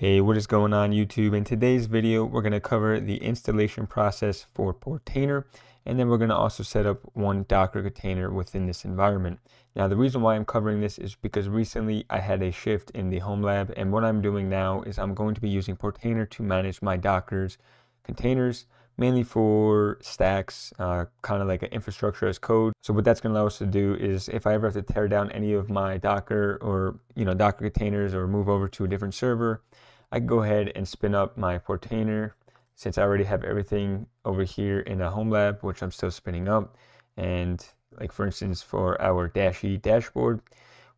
Hey, what is going on YouTube? In today's video, we're going to cover the installation process for Portainer, and then we're going to also set up one Docker container within this environment. Now, the reason why I'm covering this is because recently I had a shift in the home lab, and what I'm doing now is I'm going to be using Portainer to manage my Docker's containers, mainly for stacks, kind of like an infrastructure as code. So what that's going to allow us to do is if I ever have to tear down any of my Docker or, Docker containers or move over to a different server, I can go ahead and spin up my Portainer since I already have everything over here in the home lab, which I'm still spinning up. And like, for instance, for our -e dashboard,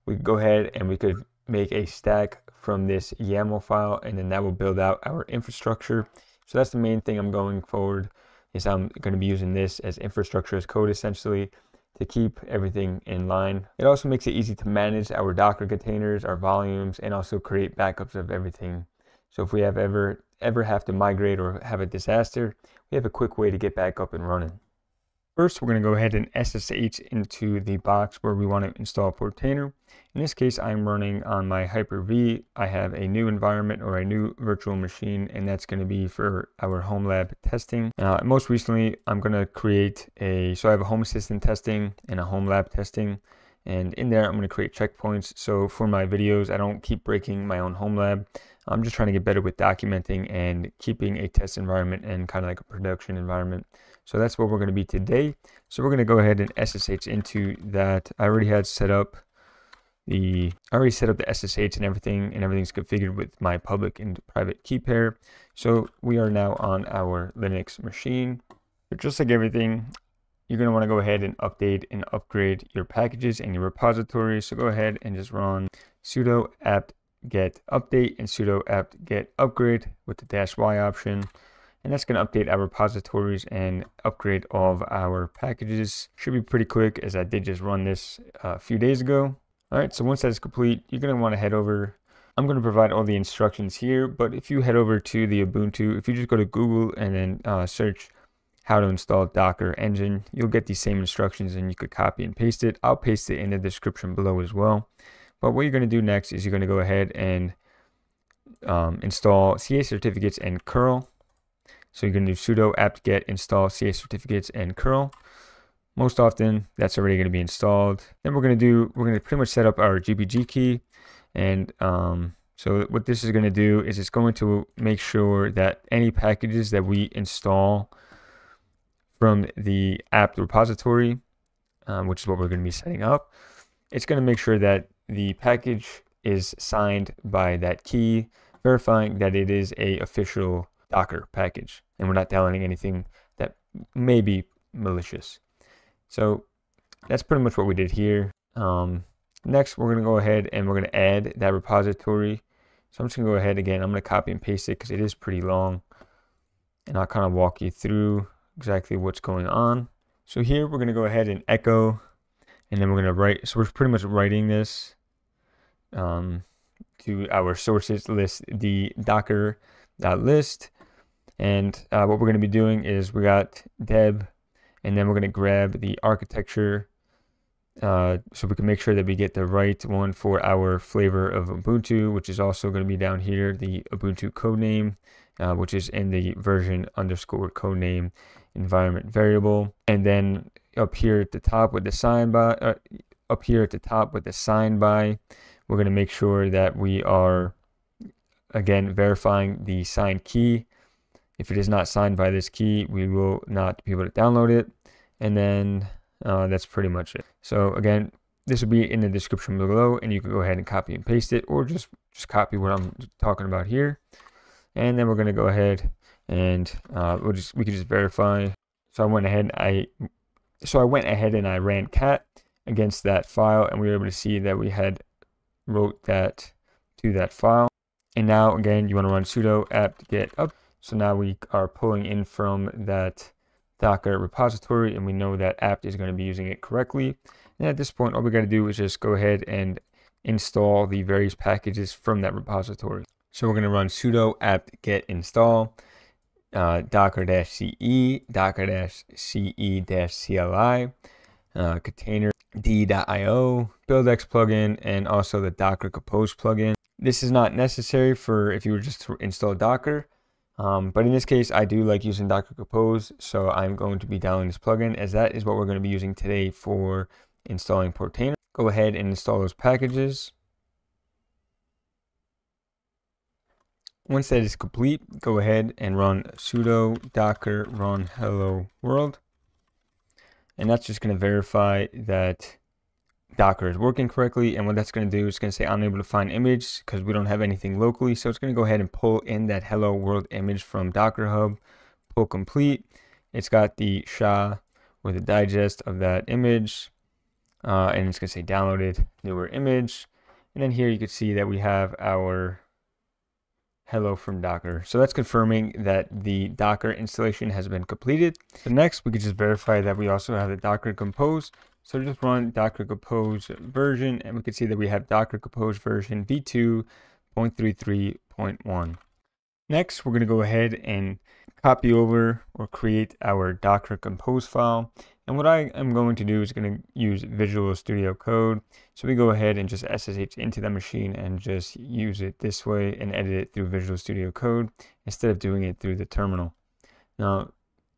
we could go ahead and we could make a stack from this YAML file, and then that will build out our infrastructure. So that's the main thing I'm going forward is I'm going to be using this as infrastructure as code essentially to keep everything in line. It also makes it easy to manage our Docker containers, our volumes, and also create backups of everything. So if we have ever have to migrate or have a disaster, we have a quick way to get back up and running. First, we're going to go ahead and SSH into the box where we want to install Portainer. In this case, I'm running on my Hyper-V. I have a new environment or a new virtual machine, and that's going to be for our home lab testing. Most recently, I'm going to create so I have a home assistant testing and a home lab testing. And in there, I'm going to create checkpoints. So for my videos, I don't keep breaking my own home lab. I'm just trying to get better with documenting and keeping a test environment and kind of like a production environment. So that's what we're going to be today. So we're going to go ahead and SSH into that. I already set up the SSH and everything, and everything's configured with my public and private key pair. So we are now on our Linux machine. But just like everything, you're going to want to go ahead and update and upgrade your packages and your repositories. So go ahead and just run sudo apt-get update and sudo apt-get upgrade with the -y option. And that's going to update our repositories and upgrade all of our packages. Should be pretty quick as I did just run this a few days ago. All right, so once that's complete, you're going to want to head over. I'm going to provide all the instructions here, but if you head over to the Ubuntu, if you just go to Google and then search how to install Docker Engine, you'll get these same instructions and you could copy and paste it. I'll paste it in the description below as well. But what you're going to do next is you're going to go ahead and install CA certificates and curl. So you're going to do sudo apt-get install CA certificates and curl. Most often, that's already going to be installed. Then we're going to pretty much set up our GPG key. And so what this is going to do is it's going to make sure that any packages that we install from the apt repository, which is what we're going to be setting up, it's going to make sure that the package is signed by that key, verifying that it is an official Docker package and we're not downloading anything that may be malicious. So that's pretty much what we did here. Next, we're going to go ahead and we're going to add that repository. So I'm just going to go ahead again. I'm going to copy and paste it because it is pretty long, and I'll kind of walk you through exactly what's going on. So here we're going to go ahead and echo, and then we're going to write. So we're pretty much writing this to our sources list, the docker.list. And what we're going to be doing is we got deb, and then we're going to grab the architecture so we can make sure that we get the right one for our flavor of Ubuntu, which is also going to be down here, the Ubuntu codename, which is in the version underscore codename environment variable. And then up here at the top with the sign by, we're going to make sure that we are, again, verifying the signed key. If it is not signed by this key, we will not be able to download it. And then that's pretty much it. So again, this will be in the description below, and you can go ahead and copy and paste it, or just copy what I'm talking about here. And then we're going to go ahead and we can just verify. So I went ahead and I ran cat against that file, and we were able to see that we had wrote that to that file. And now again, you want to run sudo apt-get up. So now we are pulling in from that Docker repository, and we know that apt is going to be using it correctly. And at this point, all we got to do is just go ahead and install the various packages from that repository. So we're going to run sudo apt-get install docker-ce, docker-ce-cli, containerd.io, buildx plugin, and also the Docker Compose plugin. This is not necessary for if you were just to install Docker, but in this case, I do like using Docker Compose, so I'm going to be downloading this plugin as that is what we're going to be using today for installing Portainer. Go ahead and install those packages. Once that is complete, go ahead and run sudo docker run hello world. And that's just going to verify that Docker is working correctly. And what that's going to do is going to say unable to find image because we don't have anything locally. So it's going to go ahead and pull in that hello world image from Docker Hub, pull complete. It's got the SHA or the digest of that image. And it's going to say downloaded newer image. And then here you can see that we have our hello from Docker. So that's confirming that the Docker installation has been completed. So next, we could just verify that we also have the Docker Compose. So just run Docker Compose version, and we can see that we have Docker Compose version v2.33.1. Next, we're going to go ahead and copy over or create our Docker Compose file. And what I am going to do is going to use Visual Studio Code. So we go ahead and just SSH into that machine and just use it this way and edit it through Visual Studio Code instead of doing it through the terminal. Now,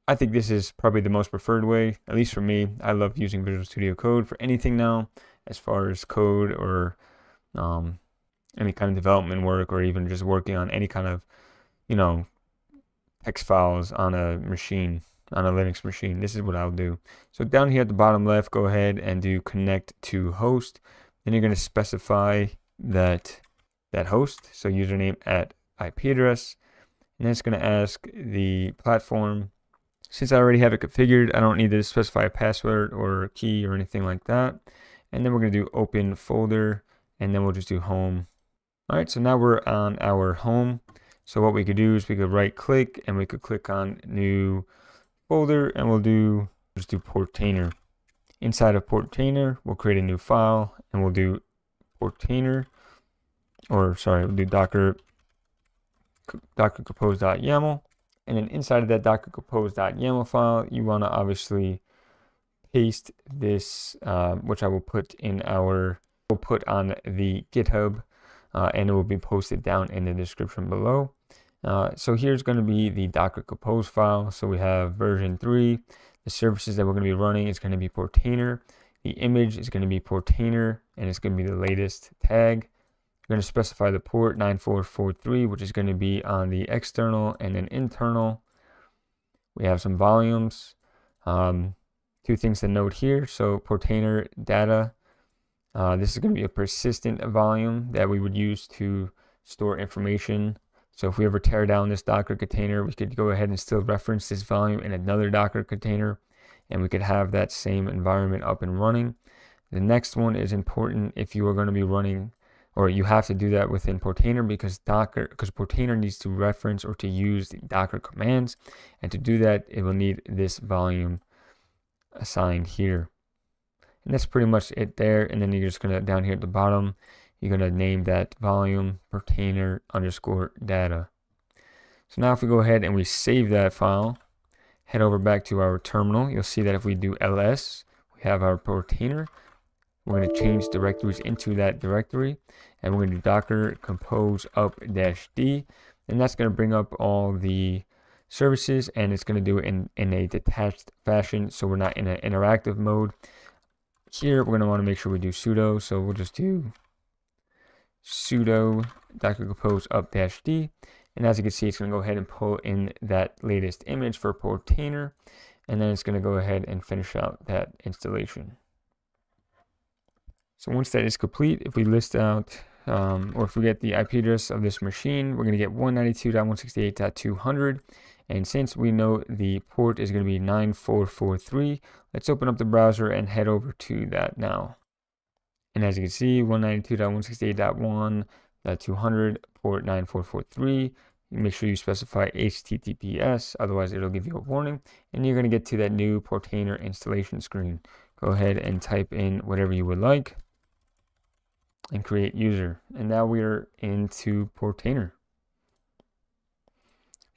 I think this is probably the most preferred way, at least for me. I love using Visual Studio Code for anything now, as far as code or any kind of development work, or even just working on any kind of, you know, text files on a machine. On a Linux machine, this is what I'll do. So down here at the bottom left, go ahead and do connect to host. Then you're going to specify that host, so username at IP address. And then it's going to ask the platform. Since I already have it configured, I don't need to specify a password or a key or anything like that. And then we're going to do open folder, and then we'll just do home. All right, so now we're on our home. So what we could do is we could right click and we could click on new folder, and we'll just do Portainer. Inside of Portainer, we'll create a new file, and we'll do we'll do docker compose.yaml. And then inside of that docker compose.yaml file, you want to obviously paste this, which I will put in our, we'll put on the GitHub, and it will be posted down in the description below. So here's going to be the Docker Compose file. So we have version 3. The services that we're going to be running is going to be Portainer. The image is going to be Portainer, and it's going to be the latest tag. We're going to specify the port 9443, which is going to be on the external and then internal. We have some volumes. Two things to note here. So Portainer data. This is going to be a persistent volume that we would use to store information. So if we ever tear down this Docker container, we could go ahead and still reference this volume in another Docker container, and we could have that same environment up and running. The next one is important if you are going to be running, or you have to do that within Portainer, because Portainer needs to reference or to use the Docker commands, and to do that, it will need this volume assigned here. And that's pretty much it there. And then you're just going to, down here at the bottom, you're going to name that volume Portainer _ data. So now if we go ahead and we save that file, head over back to our terminal, you'll see that if we do ls, we have our Portainer. We're going to change directories into that directory, and we're going to do docker compose up -d, and that's going to bring up all the services, and it's going to do it in a detached fashion, so we're not in an interactive mode. Here we're going to want to make sure we do sudo, so we'll just do sudo docker compose up -d, and as you can see, it's going to go ahead and pull in that latest image for Portainer, and then it's going to go ahead and finish out that installation. So once that is complete, if we list out or if we get the IP address of this machine, we're going to get 192.168.200, and since we know the port is going to be 9443, let's open up the browser and head over to that now. And as you can see, 192.168.1.200 port 9443. Make sure you specify HTTPS, otherwise it'll give you a warning. And you're going to get to that new Portainer installation screen. Go ahead and type in whatever you would like and create user. And now we are into Portainer.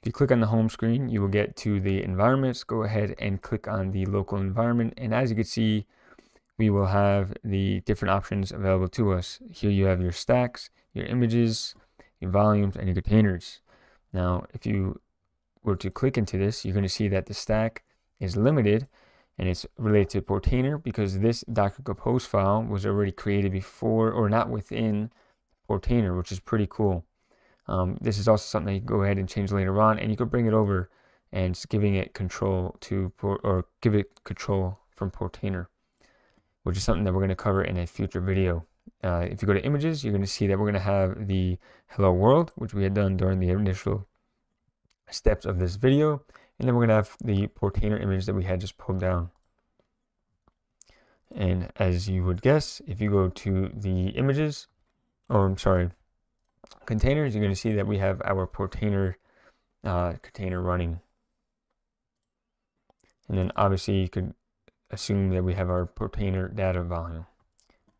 If you click on the home screen, you will get to the environments. Go ahead and click on the local environment. And as you can see, we will have the different options available to us. Here you have your stacks, your images, your volumes, and your containers. Now, if you were to click into this, you're going to see that the stack is limited and it's related to Portainer because this Docker Compose file was already created before or not within Portainer, which is pretty cool. This is also something you can go ahead and change later on, and you can bring it over and it's giving it control to give it control from Portainer, which is something that we're going to cover in a future video. If you go to images, you're going to see that we're going to have the hello world, which we had done during the initial steps of this video. And then we're going to have the Portainer image that we had just pulled down. And as you would guess, if you go to the images, or I'm sorry, containers, you're going to see that we have our Portainer container running. And then obviously you could assume that we have our Portainer data volume.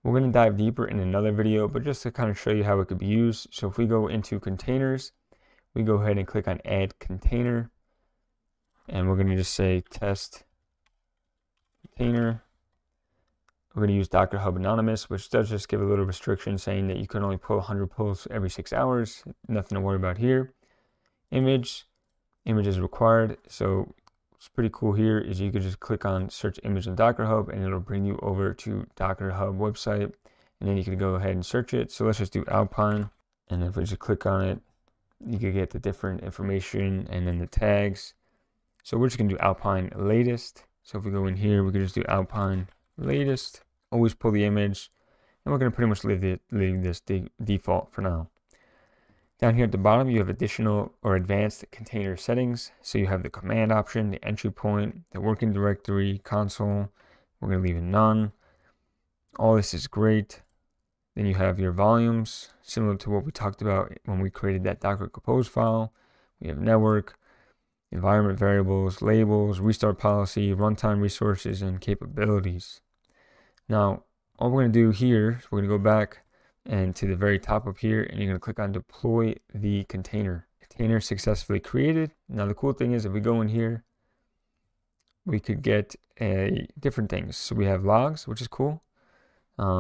We're going to dive deeper in another video, but just to kind of show you how it could be used. So if we go into containers, we go ahead and click on add container, and we're going to just say test container. We're going to use Docker Hub Anonymous, which does just give a little restriction saying that you can only pull 100 pulls every 6 hours. Nothing to worry about here. Image is required. So what's pretty cool here is you could just click on search image in Docker Hub and it'll bring you over to Docker Hub website, and then you can go ahead and search it. So let's just do Alpine, and if we just click on it, you can get the different information and then the tags. So we're just gonna do Alpine latest. So if we go in here, we can just do Alpine latest, always pull the image, and we're gonna pretty much leave this default for now. Down here at the bottom, you have additional or advanced container settings. So you have the command option, the entry point, the working directory, console. We're going to leave it none. All this is great. Then you have your volumes, similar to what we talked about when we created that Docker Compose file. We have network, environment variables, labels, restart policy, runtime resources, and capabilities. Now, all we're going to do here is we're going to go back and to the very top up here, and you're going to click on deploy the container. Container successfully created. Now the cool thing is, if we go in here, we could get different things. So we have logs, which is cool. So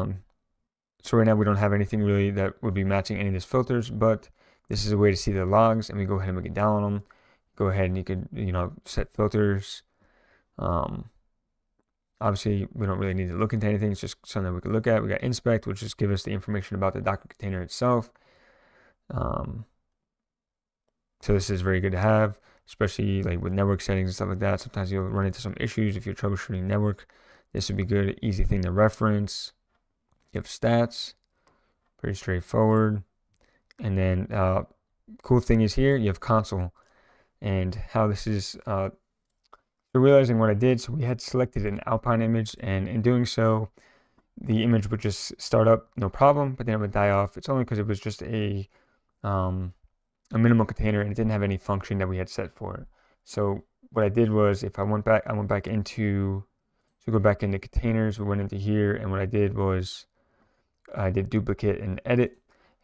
right now we don't have anything really that would be matching any of these filters, but this is a way to see the logs, and we go ahead and we can download them. Go ahead and you could, you know, set filters. Obviously, we don't really need to look into anything. It's just something that we can look at. We got inspect, which just gives us the information about the Docker container itself. So this is very good to have, especially like with network settings and stuff like that. Sometimes you'll run into some issues if you're troubleshooting network. This would be good, easy thing to reference. You have stats, pretty straightforward. And then cool thing is here, you have console and how this is... So realizing what I did, so we had selected an Alpine image, and in doing so, the image would just start up, no problem, but then it would die off. It's only because it was just a minimal container, and it didn't have any function that we had set for it. So what I did was, if I went back into, so go back into containers, we went into here, and what I did was, I did duplicate and edit,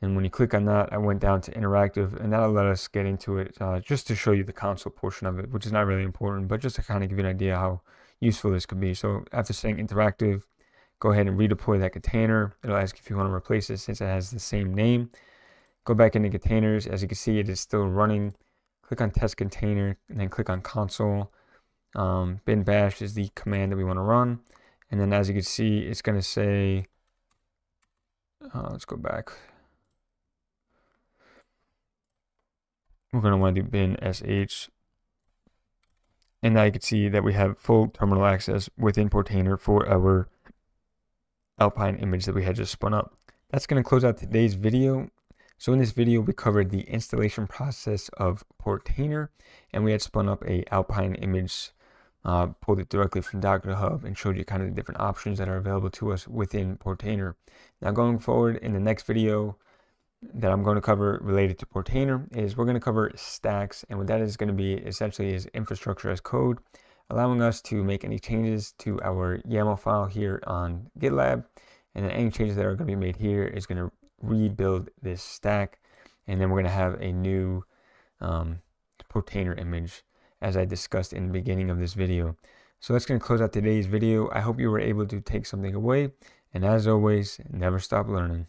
and when you click on that, I went down to interactive, and that'll let us get into it just to show you the console portion of it, which is not really important, but just to kind of give you an idea how useful this could be. So after saying interactive, go ahead and redeploy that container. It'll ask if you want to replace it since it has the same name. Go back into containers. As you can see, it is still running. Click on test container and then click on console. Bin bash is the command that we want to run. And then as you can see, it's going to say, let's go back. We're going to want to do bin sh, and now you can see that we have full terminal access within Portainer for our Alpine image that we had just spun up. That's going to close out today's video. So in this video, we covered the installation process of Portainer, and we had spun up a Alpine image, pulled it directly from Docker Hub, and showed you kind of the different options that are available to us within Portainer. Now going forward in the next video that I'm going to cover related to Portainer is we're going to cover stacks, and what that is going to be essentially is infrastructure as code, allowing us to make any changes to our YAML file here on GitLab, and then any changes that are going to be made here is going to rebuild this stack, and then we're going to have a new Portainer image as I discussed in the beginning of this video. So that's going to close out today's video. I hope you were able to take something away, and as always, never stop learning.